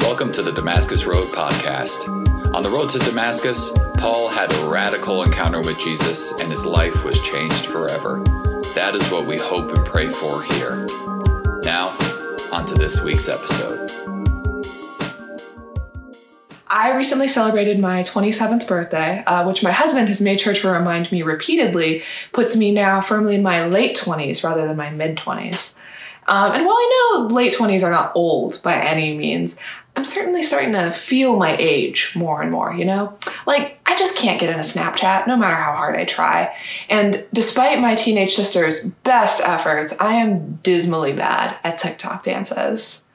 Welcome to the Damascus Road Podcast. On the road to Damascus, Paul had a radical encounter with Jesus and his life was changed forever. That is what we hope and pray for here. Now, on to this week's episode. I recently celebrated my 27th birthday, which my husband has made sure to remind me repeatedly, puts me now firmly in my late 20s rather than my mid-20s. And while I know late 20s are not old by any means, I'm certainly starting to feel my age more and more, you know? Like, I just can't get into Snapchat, no matter how hard I try. And despite my teenage sister's best efforts, I am dismally bad at TikTok dances.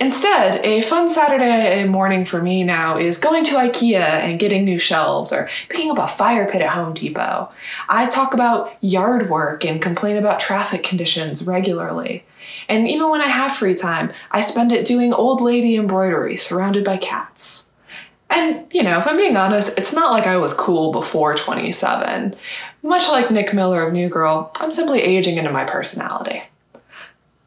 Instead, a fun Saturday morning for me now is going to IKEA and getting new shelves or picking up a fire pit at Home Depot. I talk about yard work and complain about traffic conditions regularly. And even when I have free time, I spend it doing old lady embroidery surrounded by cats. And, you know, if I'm being honest, it's not like I was cool before 27. Much like Nick Miller of New Girl, I'm simply aging into my personality.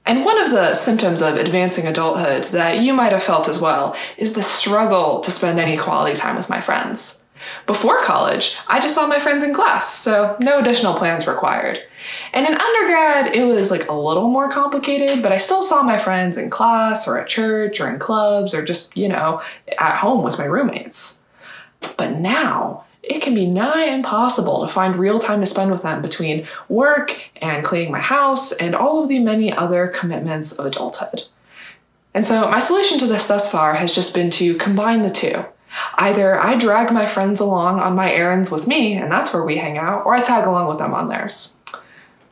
And one of the symptoms of advancing adulthood that you might have felt as well is the struggle to spend any quality time with my friends. Before college, I just saw my friends in class, so no additional plans required. And in undergrad, it was like a little more complicated, but I still saw my friends in class or at church or in clubs or just, you know, at home with my roommates. But now, it can be nigh impossible to find real time to spend with them between work and cleaning my house and all of the many other commitments of adulthood. And so my solution to this thus far has just been to combine the two. Either I drag my friends along on my errands with me, and that's where we hang out, or I tag along with them on theirs.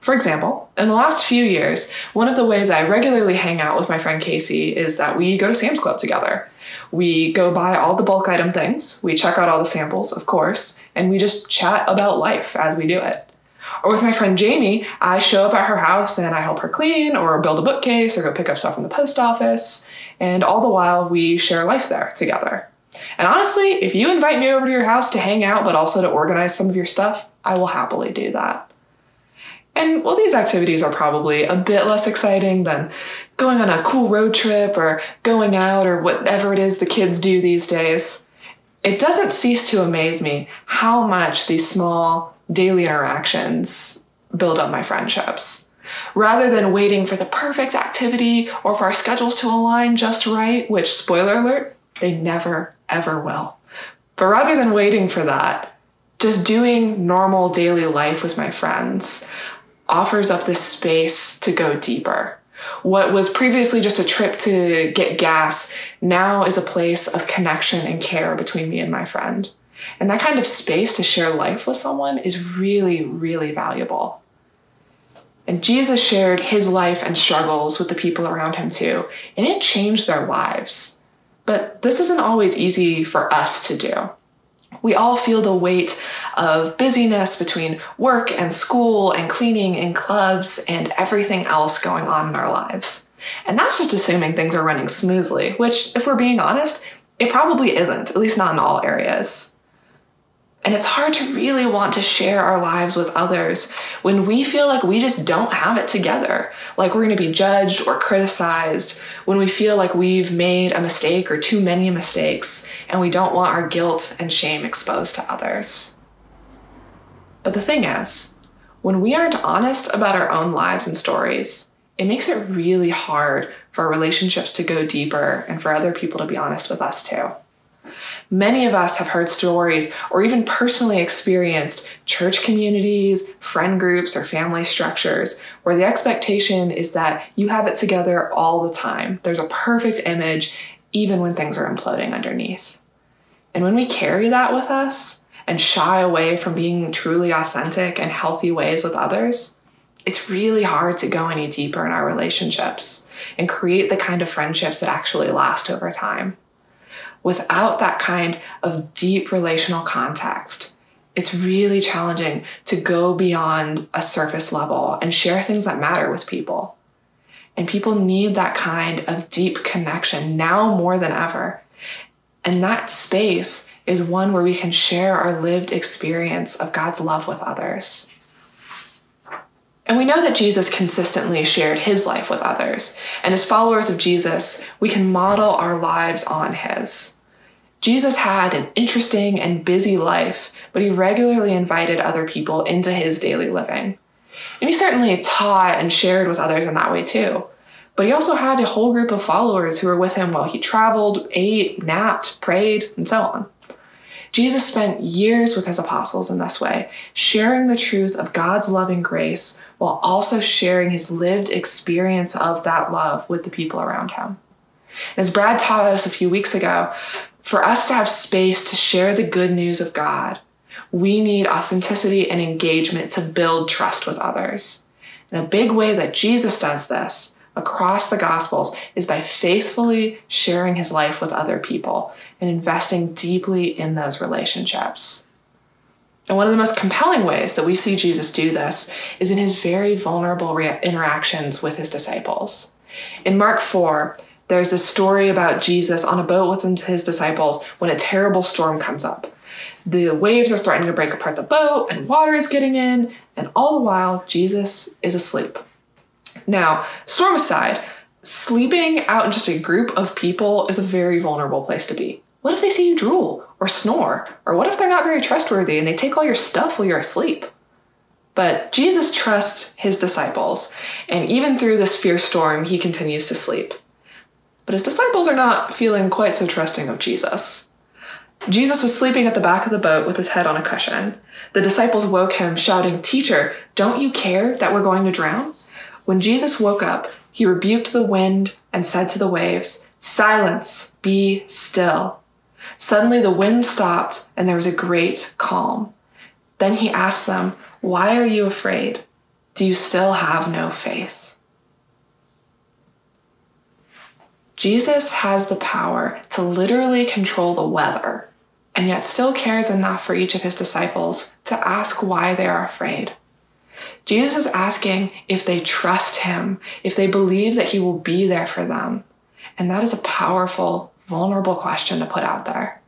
For example, in the last few years, one of the ways I regularly hang out with my friend Casey is that we go to Sam's Club together. We go buy all the bulk item things, we check out all the samples, of course, and we just chat about life as we do it. Or with my friend Jamie, I show up at her house and I help her clean or build a bookcase or go pick up stuff from the post office, and all the while we share life there together. And honestly, if you invite me over to your house to hang out, but also to organize some of your stuff, I will happily do that. And while these activities are probably a bit less exciting than going on a cool road trip or going out or whatever it is the kids do these days, it doesn't cease to amaze me how much these small daily interactions build up my friendships. Rather than waiting for the perfect activity or for our schedules to align just right, which, spoiler alert, they never ever will. But rather than waiting for that, just doing normal daily life with my friends offers up this space to go deeper. What was previously just a trip to get gas now is a place of connection and care between me and my friend. And that kind of space to share life with someone is really, really valuable. And Jesus shared his life and struggles with the people around him too, and it changed their lives. But this isn't always easy for us to do. We all feel the weight of busyness between work and school and cleaning and clubs and everything else going on in our lives. And that's just assuming things are running smoothly, which, if we're being honest, it probably isn't, at least not in all areas. And it's hard to really want to share our lives with others when we feel like we just don't have it together, like we're going to be judged or criticized, when we feel like we've made a mistake or too many mistakes, and we don't want our guilt and shame exposed to others. But the thing is, when we aren't honest about our own lives and stories, it makes it really hard for our relationships to go deeper and for other people to be honest with us too. Many of us have heard stories or even personally experienced church communities, friend groups, or family structures where the expectation is that you have it together all the time. There's a perfect image, even when things are imploding underneath. And when we carry that with us and shy away from being truly authentic and healthy ways with others, it's really hard to go any deeper in our relationships and create the kind of friendships that actually last over time. Without that kind of deep relational context, it's really challenging to go beyond a surface level and share things that matter with people. And people need that kind of deep connection now more than ever. And that space is one where we can share our lived experience of God's love with others. And we know that Jesus consistently shared his life with others, and as followers of Jesus, we can model our lives on his. Jesus had an interesting and busy life, but he regularly invited other people into his daily living. And he certainly taught and shared with others in that way too. But he also had a whole group of followers who were with him while he traveled, ate, napped, prayed, and so on. Jesus spent years with his apostles in this way, sharing the truth of God's loving grace while also sharing his lived experience of that love with the people around him. As Brad taught us a few weeks ago, for us to have space to share the good news of God, we need authenticity and engagement to build trust with others. And a big way that Jesus does this across the Gospels is by faithfully sharing his life with other people and investing deeply in those relationships. And one of the most compelling ways that we see Jesus do this is in his very vulnerable interactions with his disciples. In Mark 4, there's this story about Jesus on a boat with his disciples when a terrible storm comes up. The waves are threatening to break apart the boat, and water is getting in, and all the while, Jesus is asleep. Now, storm aside, sleeping out in just a group of people is a very vulnerable place to be. What if they see you drool or snore? Or what if they're not very trustworthy and they take all your stuff while you're asleep? But Jesus trusts his disciples, and even through this fierce storm, he continues to sleep. But his disciples are not feeling quite so trusting of Jesus. Jesus was sleeping at the back of the boat with his head on a cushion. The disciples woke him, shouting, "Teacher, don't you care that we're going to drown?" When Jesus woke up, he rebuked the wind and said to the waves, "Silence, be still." Suddenly the wind stopped and there was a great calm. Then he asked them, "Why are you afraid? Do you still have no faith?" Jesus has the power to literally control the weather, and yet still cares enough for each of his disciples to ask why they are afraid. Jesus is asking if they trust him, if they believe that he will be there for them. And that is a powerful, vulnerable question to put out there.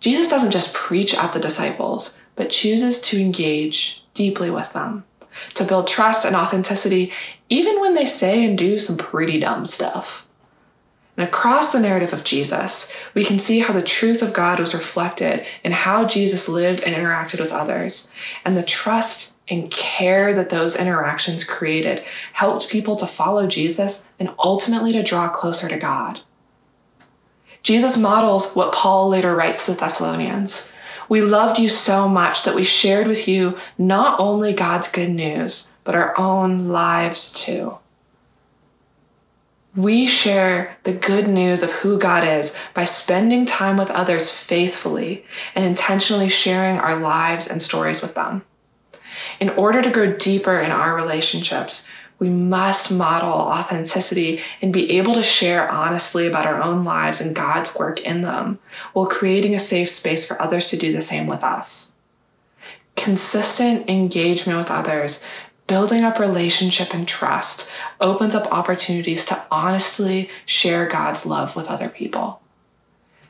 Jesus doesn't just preach at the disciples, but chooses to engage deeply with them, to build trust and authenticity, even when they say and do some pretty dumb stuff. And across the narrative of Jesus, we can see how the truth of God was reflected in how Jesus lived and interacted with others, and the trust and care that those interactions created helped people to follow Jesus and ultimately to draw closer to God. Jesus models what Paul later writes to the Thessalonians. "We loved you so much that we shared with you not only God's good news, but our own lives too." We share the good news of who God is by spending time with others faithfully and intentionally sharing our lives and stories with them. In order to grow deeper in our relationships, we must model authenticity and be able to share honestly about our own lives and God's work in them, while creating a safe space for others to do the same with us. Consistent engagement with others, building up relationship and trust, opens up opportunities to honestly share God's love with other people.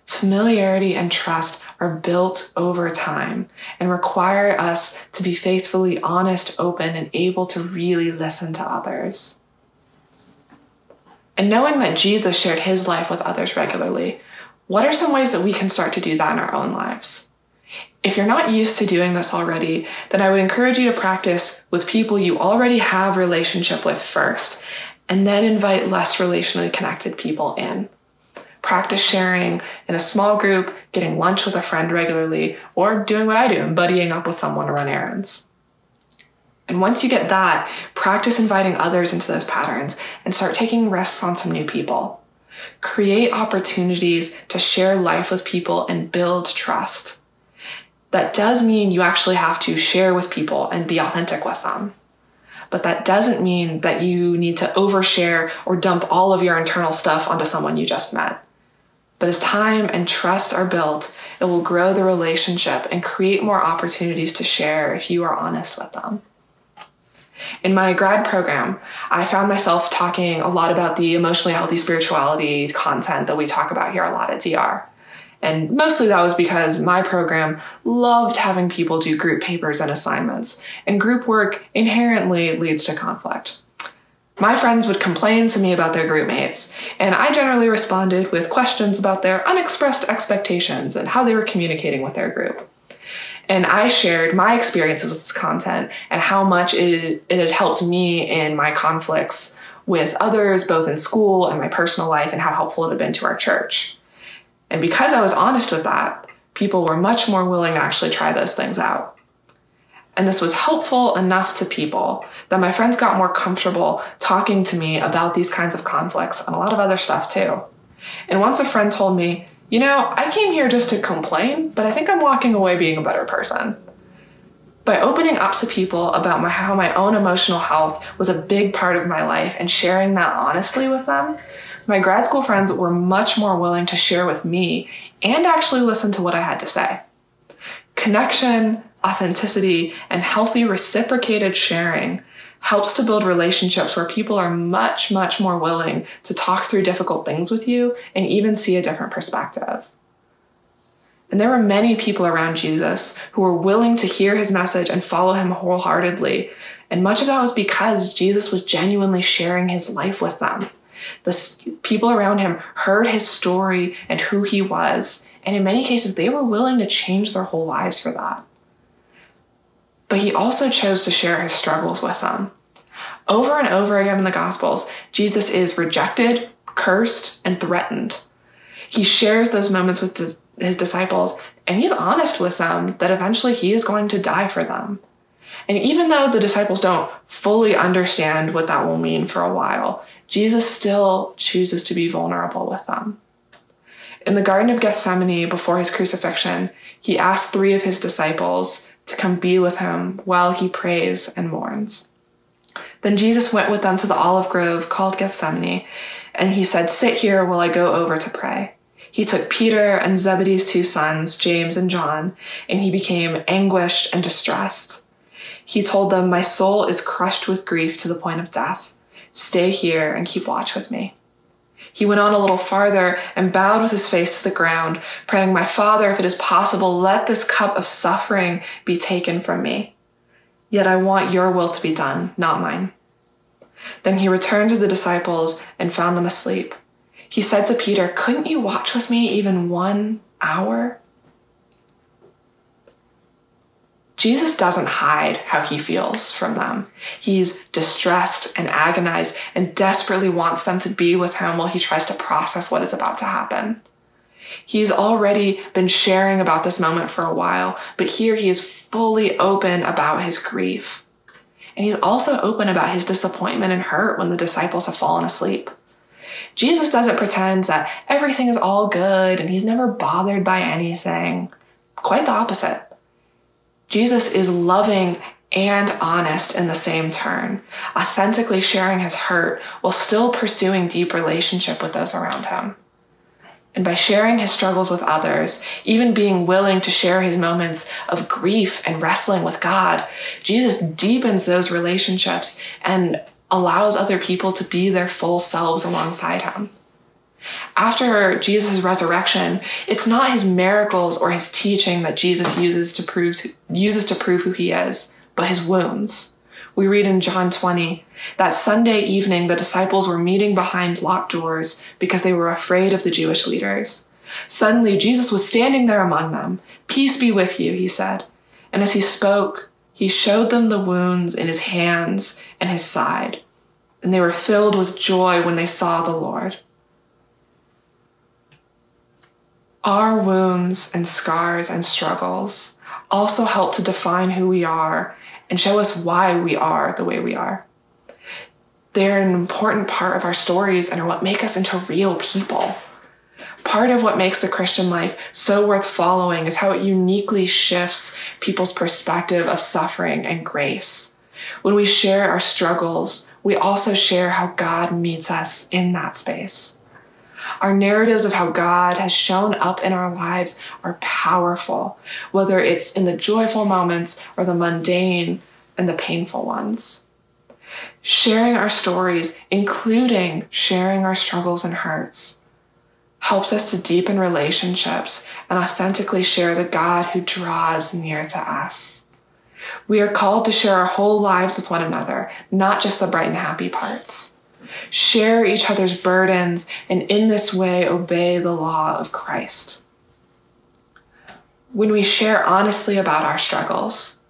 Familiarity and trust are built over time and require us to be faithfully honest, open, and able to really listen to others. And knowing that Jesus shared his life with others regularly, what are some ways that we can start to do that in our own lives? If you're not used to doing this already, then I would encourage you to practice with people you already have relationship with first, and then invite less relationally connected people in. Practice sharing in a small group, getting lunch with a friend regularly, or doing what I do and buddying up with someone to run errands. And once you get that, practice inviting others into those patterns and start taking risks on some new people. Create opportunities to share life with people and build trust. That does mean you actually have to share with people and be authentic with them. But that doesn't mean that you need to overshare or dump all of your internal stuff onto someone you just met. But as time and trust are built, it will grow the relationship and create more opportunities to share if you are honest with them. In my grad program, I found myself talking a lot about the emotionally healthy spirituality content that we talk about here a lot at DR. And mostly that was because my program loved having people do group papers and assignments, and group work inherently leads to conflict. My friends would complain to me about their group mates, and I generally responded with questions about their unexpressed expectations and how they were communicating with their group. And I shared my experiences with this content and how much it had helped me in my conflicts with others, both in school and my personal life, and how helpful it had been to our church. And because I was honest with that, people were much more willing to actually try those things out. And this was helpful enough to people that my friends got more comfortable talking to me about these kinds of conflicts and a lot of other stuff too. And once a friend told me, "You know, I came here just to complain, but I think I'm walking away being a better person." By opening up to people about how my own emotional health was a big part of my life and sharing that honestly with them, my grad school friends were much more willing to share with me and actually listen to what I had to say. Connection, authenticity, and healthy reciprocated sharing helps to build relationships where people are much, much more willing to talk through difficult things with you and even see a different perspective. And there were many people around Jesus who were willing to hear his message and follow him wholeheartedly. And much of that was because Jesus was genuinely sharing his life with them. The people around him heard his story and who he was. And in many cases, they were willing to change their whole lives for that. But he also chose to share his struggles with them. Over and over again in the Gospels, Jesus is rejected, cursed, and threatened. He shares those moments with his disciples, and he's honest with them that eventually he is going to die for them. And even though the disciples don't fully understand what that will mean for a while, Jesus still chooses to be vulnerable with them. In the Garden of Gethsemane, before his crucifixion, he asked three of his disciples to come be with him while he prays and mourns. Then Jesus went with them to the olive grove called Gethsemane, and he said, "Sit here while I go over to pray." He took Peter and Zebedee's two sons, James and John, and he became anguished and distressed. He told them, "My soul is crushed with grief to the point of death. Stay here and keep watch with me." He went on a little farther and bowed with his face to the ground, praying, "My Father, if it is possible, let this cup of suffering be taken from me. Yet I want your will to be done, not mine." Then he returned to the disciples and found them asleep. He said to Peter, "Couldn't you watch with me even 1 hour?" Jesus doesn't hide how he feels from them. He's distressed and agonized and desperately wants them to be with him while he tries to process what is about to happen. He's already been sharing about this moment for a while, but here he is fully open about his grief. And he's also open about his disappointment and hurt when the disciples have fallen asleep. Jesus doesn't pretend that everything is all good and he's never bothered by anything. Quite the opposite. Jesus is loving and honest in the same turn, authentically sharing his hurt while still pursuing deep relationship with those around him. And by sharing his struggles with others, even being willing to share his moments of grief and wrestling with God, Jesus deepens those relationships and allows other people to be their full selves alongside him. After Jesus' resurrection, it's not his miracles or his teaching that Jesus uses to prove who he is, but his wounds. We read in John 20, that Sunday evening, the disciples were meeting behind locked doors because they were afraid of the Jewish leaders. Suddenly, Jesus was standing there among them. "Peace be with you," he said. And as he spoke, he showed them the wounds in his hands and his side. And they were filled with joy when they saw the Lord. Our wounds and scars and struggles also help to define who we are and show us why we are the way we are. They're an important part of our stories and are what make us into real people. Part of what makes the Christian life so worth following is how it uniquely shifts people's perspective of suffering and grace. When we share our struggles, we also share how God meets us in that space. Our narratives of how God has shown up in our lives are powerful, whether it's in the joyful moments or the mundane and the painful ones. Sharing our stories, including sharing our struggles and hurts, helps us to deepen relationships and authentically share the God who draws near to us. We are called to share our whole lives with one another, not just the bright and happy parts. Share each other's burdens, and in this way, obey the law of Christ. When we share honestly about our struggles,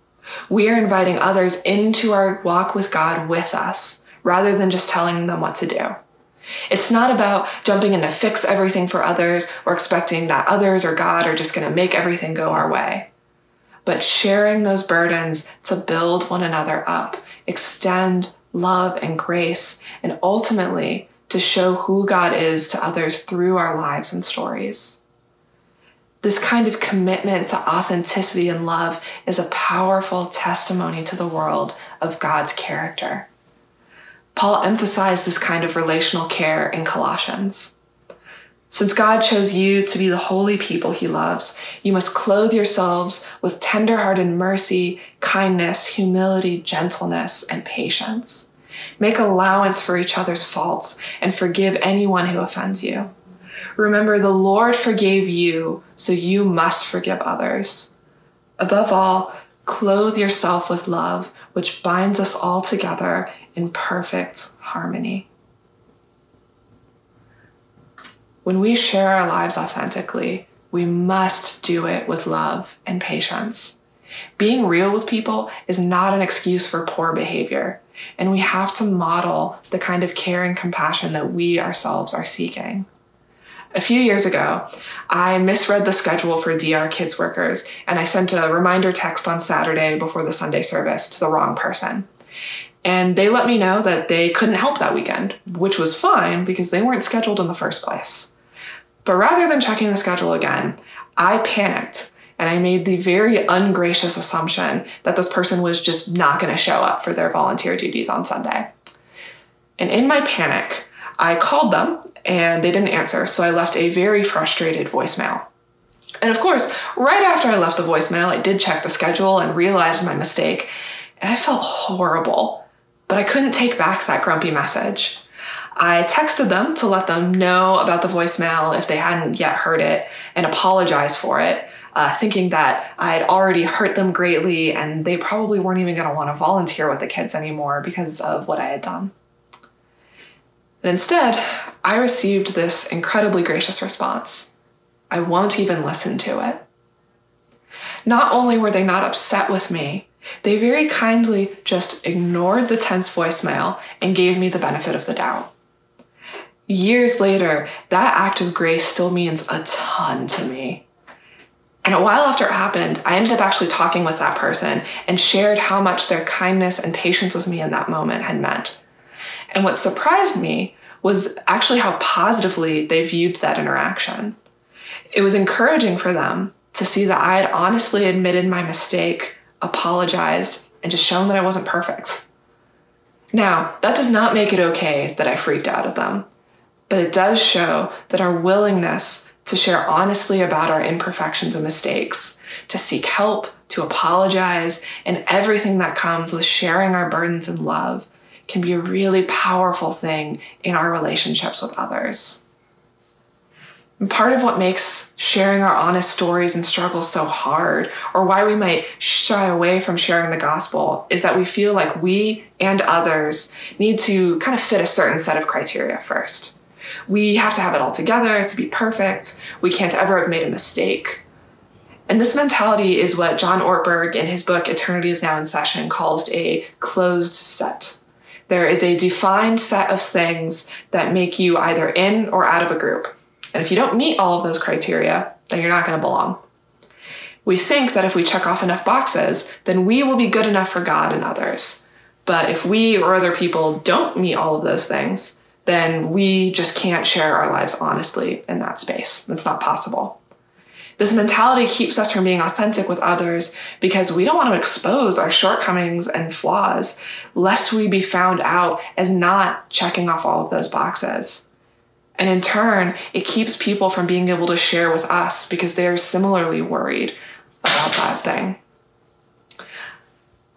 we are inviting others into our walk with God with us, rather than just telling them what to do. It's not about jumping in to fix everything for others or expecting that others or God are just going to make everything go our way, but sharing those burdens to build one another up, extend love and grace, and ultimately to show who God is to others through our lives and stories. This kind of commitment to authenticity and love is a powerful testimony to the world of God's character. Paul emphasized this kind of relational care in Colossians. Since God chose you to be the holy people he loves, you must clothe yourselves with tender-hearted mercy, kindness, humility, gentleness, and patience. Make allowance for each other's faults and forgive anyone who offends you. Remember, the Lord forgave you, so you must forgive others. Above all, clothe yourself with love, which binds us all together in perfect harmony. When we share our lives authentically, we must do it with love and patience. Being real with people is not an excuse for poor behavior, and we have to model the kind of care and compassion that we ourselves are seeking. A few years ago, I misread the schedule for DR Kids Workers, and I sent a reminder text on Saturday before the Sunday service to the wrong person. And they let me know that they couldn't help that weekend, which was fine because they weren't scheduled in the first place. But rather than checking the schedule again, I panicked and I made the very ungracious assumption that this person was just not going to show up for their volunteer duties on Sunday. And in my panic, I called them and they didn't answer, so I left a very frustrated voicemail. And of course, right after I left the voicemail, I did check the schedule and realized my mistake, and I felt horrible. But I couldn't take back that grumpy message. I texted them to let them know about the voicemail if they hadn't yet heard it and apologize for it, thinking that I had already hurt them greatly and they probably weren't even going to want to volunteer with the kids anymore because of what I had done. And instead, I received this incredibly gracious response. I won't even listen to it. Not only were they not upset with me, they very kindly just ignored the tense voicemail and gave me the benefit of the doubt. Years later, that act of grace still means a ton to me. And a while after it happened, I ended up actually talking with that person and shared how much their kindness and patience with me in that moment had meant. And what surprised me was actually how positively they viewed that interaction. It was encouraging for them to see that I had honestly admitted my mistake, apologized, and just shown that I wasn't perfect. Now, that does not make it okay that I freaked out at them, but it does show that our willingness to share honestly about our imperfections and mistakes, to seek help, to apologize, and everything that comes with sharing our burdens in love can be a really powerful thing in our relationships with others. And part of what makes sharing our honest stories and struggles so hard, or why we might shy away from sharing the gospel, is that we feel like we and others need to kind of fit a certain set of criteria first. We have to have it all together to be perfect. We can't ever have made a mistake. And this mentality is what John Ortberg in his book, Eternity is Now in Session, calls a closed set. There is a defined set of things that make you either in or out of a group. And if you don't meet all of those criteria, then you're not going to belong. We think that if we check off enough boxes, then we will be good enough for God and others. But if we or other people don't meet all of those things, then we just can't share our lives honestly in that space. It's not possible. This mentality keeps us from being authentic with others because we don't want to expose our shortcomings and flaws, lest we be found out as not checking off all of those boxes. And in turn, it keeps people from being able to share with us because they are similarly worried about that thing.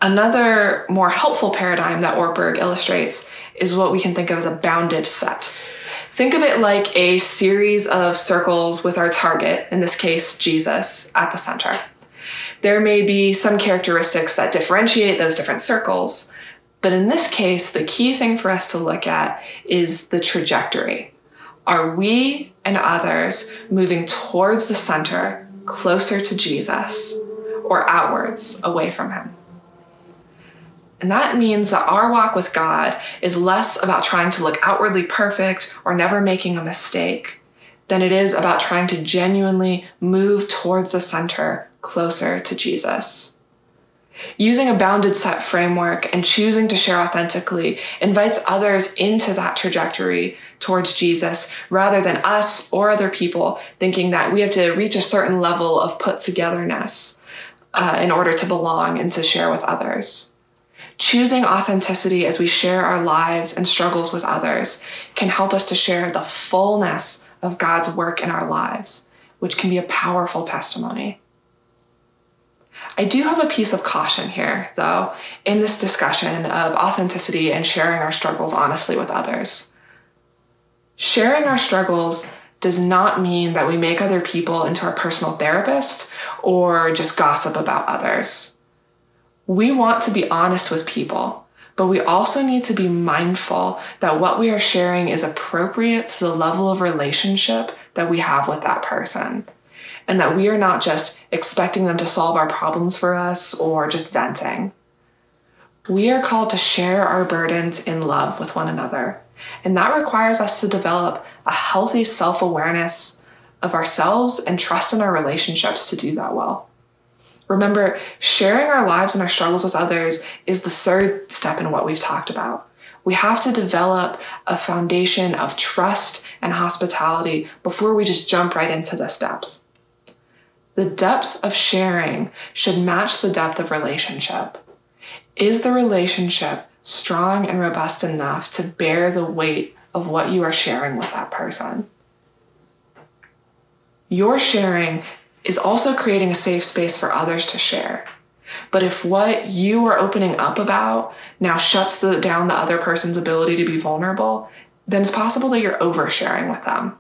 Another more helpful paradigm that Ortberg illustrates is what we can think of as a bounded set. Think of it like a series of circles with our target, in this case, Jesus, at the center. There may be some characteristics that differentiate those different circles, but in this case, the key thing for us to look at is the trajectory. Are we and others moving towards the center, closer to Jesus, or outwards, away from him? And that means that our walk with God is less about trying to look outwardly perfect or never making a mistake than it is about trying to genuinely move towards the center, closer to Jesus. Using a bounded set framework and choosing to share authentically invites others into that trajectory towards Jesus rather than us or other people thinking that we have to reach a certain level of put-togetherness in order to belong and to share with others. Choosing authenticity as we share our lives and struggles with others can help us to share the fullness of God's work in our lives, which can be a powerful testimony. I do have a piece of caution here, though, in this discussion of authenticity and sharing our struggles honestly with others. Sharing our struggles does not mean that we make other people into our personal therapist or just gossip about others. We want to be honest with people, but we also need to be mindful that what we are sharing is appropriate to the level of relationship that we have with that person, and that we are not just expecting them to solve our problems for us or just venting. We are called to share our burdens in love with one another, and that requires us to develop a healthy self-awareness of ourselves and trust in our relationships to do that well. Remember, sharing our lives and our struggles with others is the third step in what we've talked about. We have to develop a foundation of trust and hospitality before we just jump right into the steps. The depth of sharing should match the depth of relationship. Is the relationship strong and robust enough to bear the weight of what you are sharing with that person? Your sharing is also creating a safe space for others to share. But if what you are opening up about now shuts down the other person's ability to be vulnerable, then it's possible that you're oversharing with them.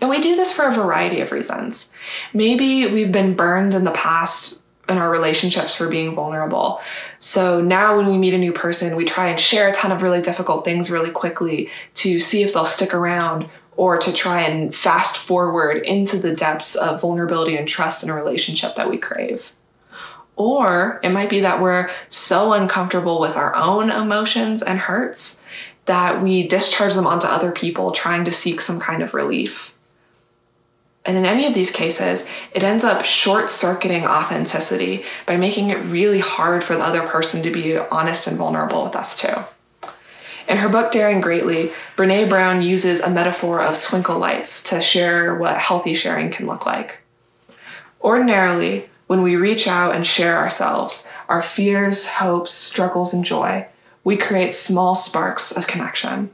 And we do this for a variety of reasons. Maybe we've been burned in the past in our relationships for being vulnerable. So now when we meet a new person, we try and share a ton of really difficult things really quickly to see if they'll stick around, or to try and fast forward into the depths of vulnerability and trust in a relationship that we crave. Or it might be that we're so uncomfortable with our own emotions and hurts that we discharge them onto other people, trying to seek some kind of relief. And in any of these cases, it ends up short-circuiting authenticity by making it really hard for the other person to be honest and vulnerable with us too. In her book, Daring Greatly, Brené Brown uses a metaphor of twinkle lights to share what healthy sharing can look like. Ordinarily, when we reach out and share ourselves, our fears, hopes, struggles, and joy, we create small sparks of connection.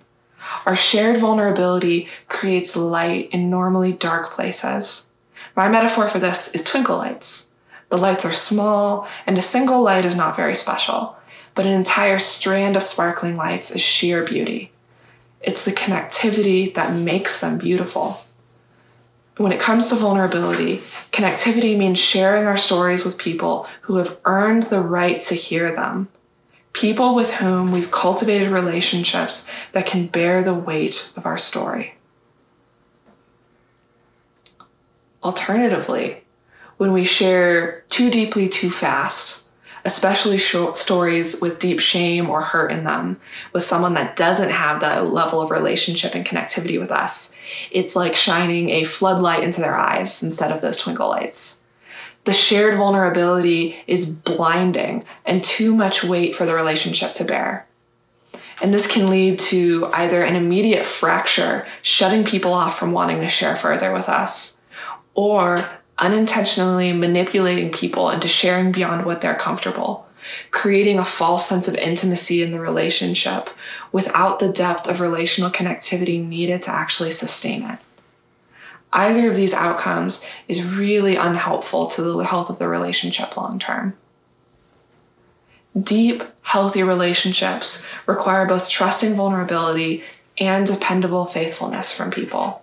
Our shared vulnerability creates light in normally dark places. My metaphor for this is twinkle lights. The lights are small, and a single light is not very special, but an entire strand of sparkling lights is sheer beauty. It's the connectivity that makes them beautiful. When it comes to vulnerability, connectivity means sharing our stories with people who have earned the right to hear them, people with whom we've cultivated relationships that can bear the weight of our story. Alternatively, when we share too deeply, too fast, especially stories with deep shame or hurt in them, with someone that doesn't have that level of relationship and connectivity with us, it's like shining a floodlight into their eyes instead of those twinkle lights. The shared vulnerability is blinding and too much weight for the relationship to bear. And this can lead to either an immediate fracture, shutting people off from wanting to share further with us, or unintentionally manipulating people into sharing beyond what they're comfortable, creating a false sense of intimacy in the relationship without the depth of relational connectivity needed to actually sustain it. Either of these outcomes is really unhelpful to the health of the relationship long term. Deep, healthy relationships require both trust and vulnerability and dependable faithfulness from people.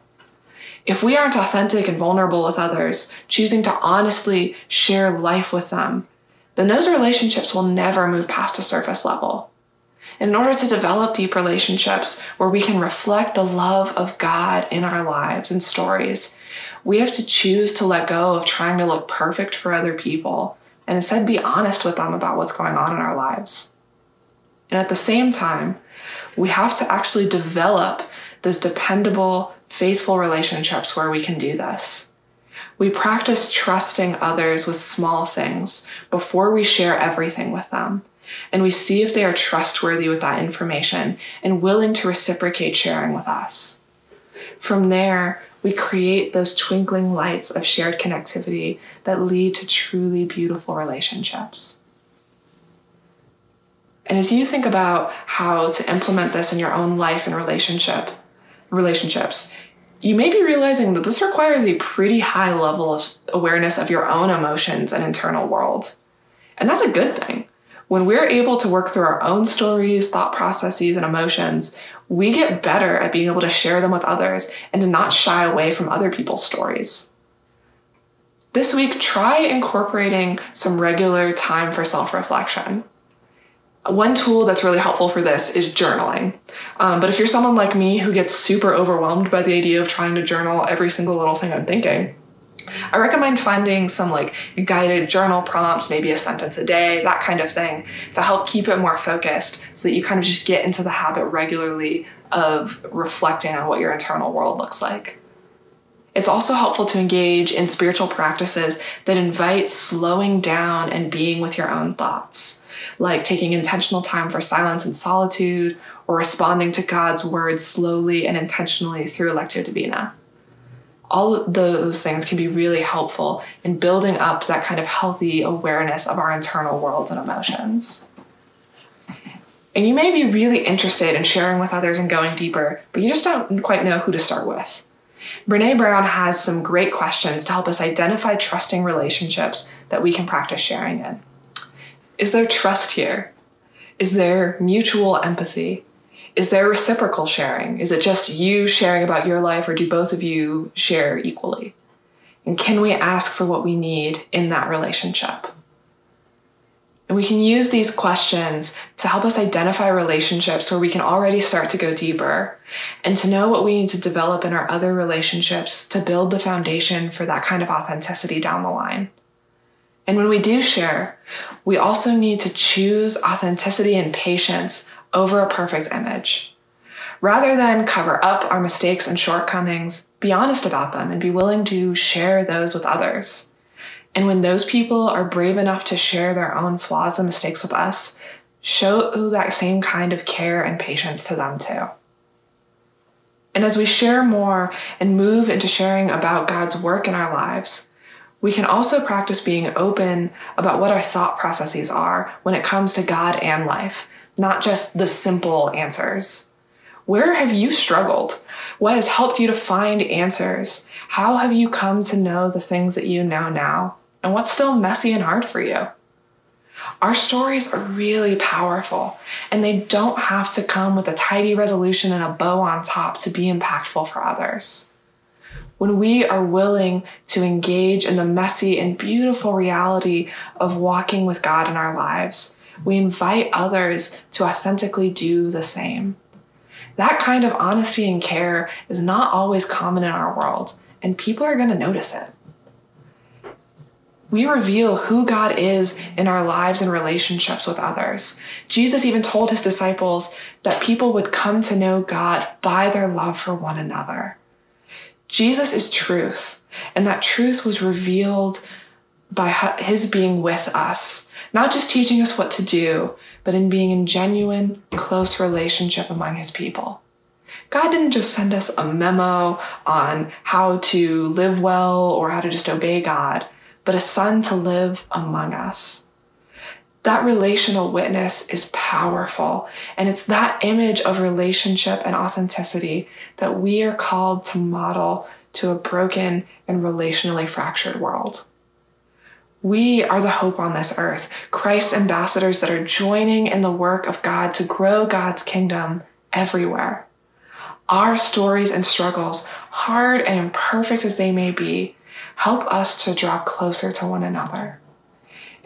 If we aren't authentic and vulnerable with others, choosing to honestly share life with them, then those relationships will never move past a surface level. In order to develop deep relationships where we can reflect the love of God in our lives and stories, we have to choose to let go of trying to look perfect for other people and instead be honest with them about what's going on in our lives. And at the same time, we have to actually develop those dependable, faithful relationships where we can do this. We practice trusting others with small things before we share everything with them, and we see if they are trustworthy with that information and willing to reciprocate sharing with us. From there, we create those twinkling lights of shared connectivity that lead to truly beautiful relationships. And as you think about how to implement this in your own life and relationships, you may be realizing that this requires a pretty high level of awareness of your own emotions and internal world. And that's a good thing. When we're able to work through our own stories, thought processes, and emotions, we get better at being able to share them with others and to not shy away from other people's stories. This week, try incorporating some regular time for self-reflection. One tool that's really helpful for this is journaling. But if you're someone like me who gets super overwhelmed by the idea of trying to journal every single little thing I'm thinking, I recommend finding some guided journal prompts, maybe a sentence a day, that kind of thing, to help keep it more focused so that you kind of just get into the habit regularly of reflecting on what your internal world looks like. It's also helpful to engage in spiritual practices that invite slowing down and being with your own thoughts, like taking intentional time for silence and solitude, or responding to God's word slowly and intentionally through Lectio Divina. All of those things can be really helpful in building up that kind of healthy awareness of our internal worlds and emotions. And you may be really interested in sharing with others and going deeper, but you just don't quite know who to start with. Brené Brown has some great questions to help us identify trusting relationships that we can practice sharing in. Is there trust here? Is there mutual empathy? Is there reciprocal sharing? Is it just you sharing about your life, or do both of you share equally? And can we ask for what we need in that relationship? And we can use these questions to help us identify relationships where we can already start to go deeper and to know what we need to develop in our other relationships to build the foundation for that kind of authenticity down the line. And when we do share, we also need to choose authenticity and patience over a perfect image. Rather than cover up our mistakes and shortcomings, be honest about them and be willing to share those with others. And when those people are brave enough to share their own flaws and mistakes with us, show that same kind of care and patience to them too. And as we share more and move into sharing about God's work in our lives, we can also practice being open about what our thought processes are when it comes to God and life, not just the simple answers. Where have you struggled? What has helped you to find answers? How have you come to know the things that you know now? And what's still messy and hard for you? Our stories are really powerful, and they don't have to come with a tidy resolution and a bow on top to be impactful for others. When we are willing to engage in the messy and beautiful reality of walking with God in our lives, we invite others to authentically do the same. That kind of honesty and care is not always common in our world, and people are going to notice it. We reveal who God is in our lives and relationships with others. Jesus even told his disciples that people would come to know God by their love for one another. Jesus is truth, and that truth was revealed by his being with us, not just teaching us what to do, but in being in genuine, close relationship among his people. God didn't just send us a memo on how to live well or how to just obey God, but a son to live among us. That relational witness is powerful, and it's that image of relationship and authenticity that we are called to model to a broken and relationally fractured world. We are the hope on this earth, Christ's ambassadors that are joining in the work of God to grow God's kingdom everywhere. Our stories and struggles, hard and imperfect as they may be, help us to draw closer to one another.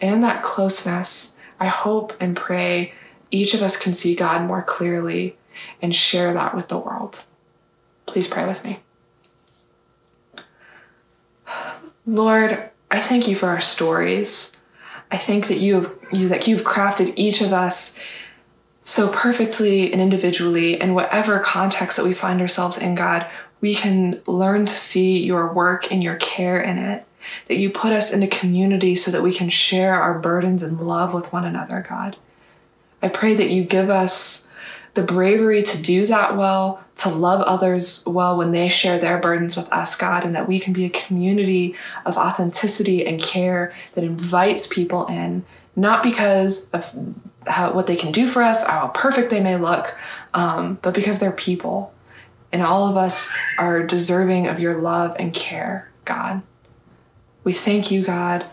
And in that closeness, I hope and pray each of us can see God more clearly and share that with the world. Please pray with me. Lord, I thank you for our stories. I thank that you've crafted each of us so perfectly and individually, in whatever context that we find ourselves in, God, we can learn to see your work and your care in it, that you put us into community so that we can share our burdens and love with one another, God. I pray that you give us the bravery to do that well, to love others well when they share their burdens with us, God, and that we can be a community of authenticity and care that invites people in, not because of what they can do for us, how perfect they may look, but because they're people. And all of us are deserving of your love and care, God. We thank you, God,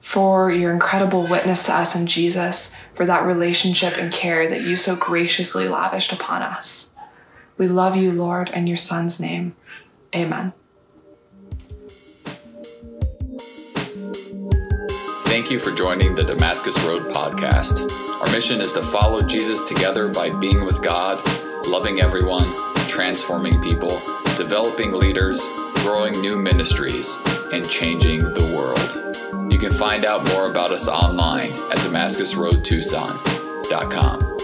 for your incredible witness to us in Jesus, for that relationship and care that you so graciously lavished upon us. We love you, Lord, in your Son's name. Amen. Thank you for joining the Damascus Road Podcast. Our mission is to follow Jesus together by being with God, loving everyone, transforming people, developing leaders, growing new ministries, and changing the world. You can find out more about us online at DamascusRoadTucson.com.